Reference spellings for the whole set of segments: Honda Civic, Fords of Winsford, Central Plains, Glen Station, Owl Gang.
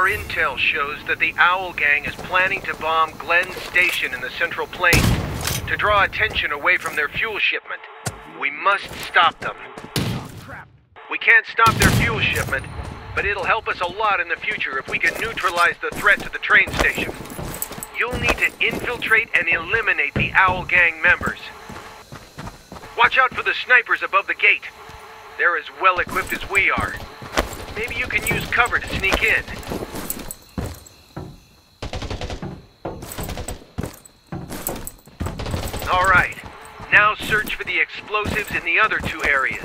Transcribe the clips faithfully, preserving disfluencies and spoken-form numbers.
Our intel shows that the Owl Gang is planning to bomb Glen Station in the Central Plains to draw attention away from their fuel shipment. We must stop them. We can't stop their fuel shipment, but it'll help us a lot in the future if we can neutralize the threat to the train station. You'll need to infiltrate and eliminate the Owl Gang members. Watch out for the snipers above the gate. They're as well equipped as we are. Maybe you can use cover to sneak in. All right, now search for the explosives in the other two areas.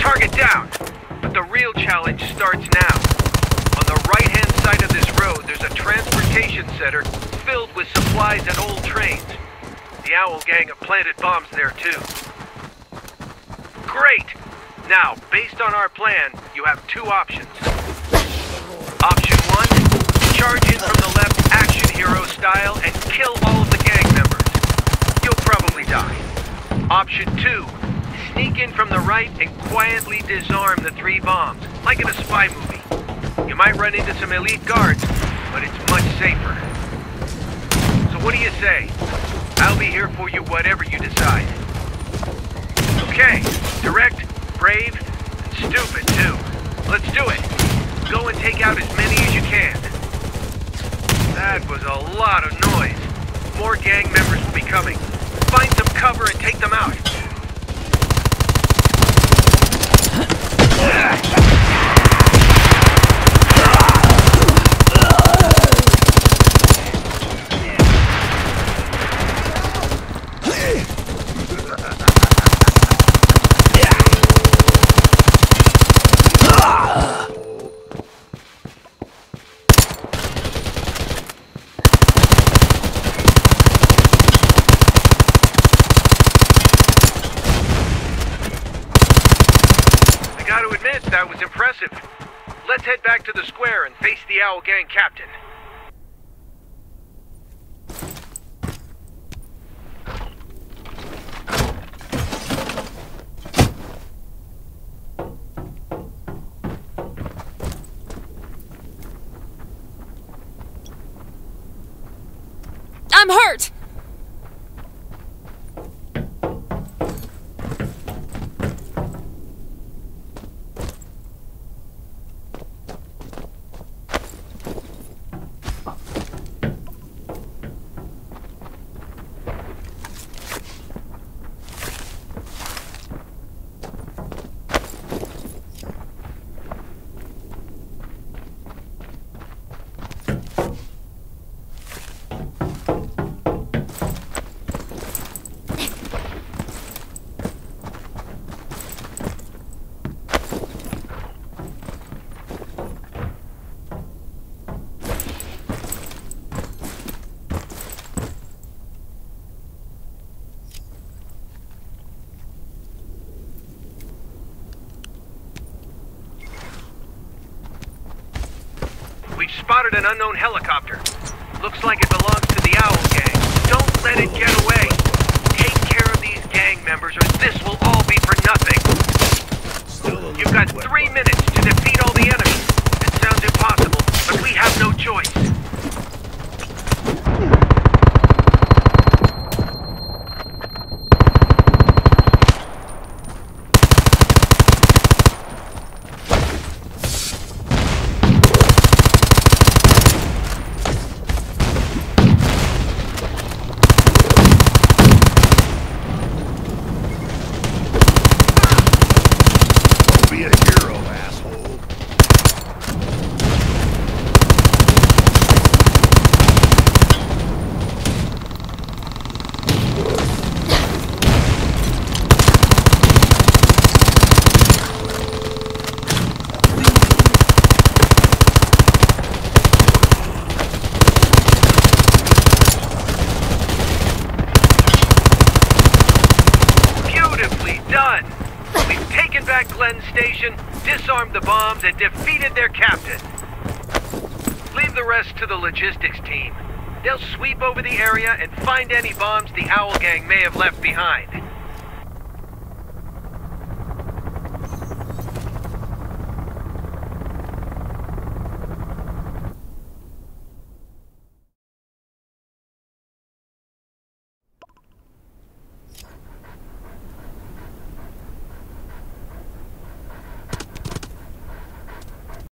Target down, but the real challenge starts now. On the right-hand side of this road, there's a transportation center filled with supplies and old trains. The Owl Gang have planted bombs there too. Great! Now, based on our plan, you have two options. Option one, charge in from the left action hero style and kill all of the gang members. You'll probably die. Option two, sneak in from the right and quietly disarm the three bombs, like in a spy movie. You might run into some elite guards, but it's much safer. So what do you say? I'll be here for you whatever you decide. Okay, direct, brave, and stupid too. Let's do it. Go and take out as many as you can. That was a lot of noise. More gang members will be coming. Find some cover and take them out. That was impressive. Let's head back to the square and face the Owl Gang captain. I'm hurt! We've spotted an unknown helicopter. Looks like it belongs to the Owl Gang. Don't let it get away. Take care of these gang members or this will all be for nothing. You've got three minutes to defeat all the enemies. It sounds impossible, but we have no choice. Be a hero, asshole. done. We've taken back Glen Station, disarmed the bombs, and defeated their captain. Leave the rest to the logistics team. They'll sweep over the area and find any bombs the Owl Gang may have left behind.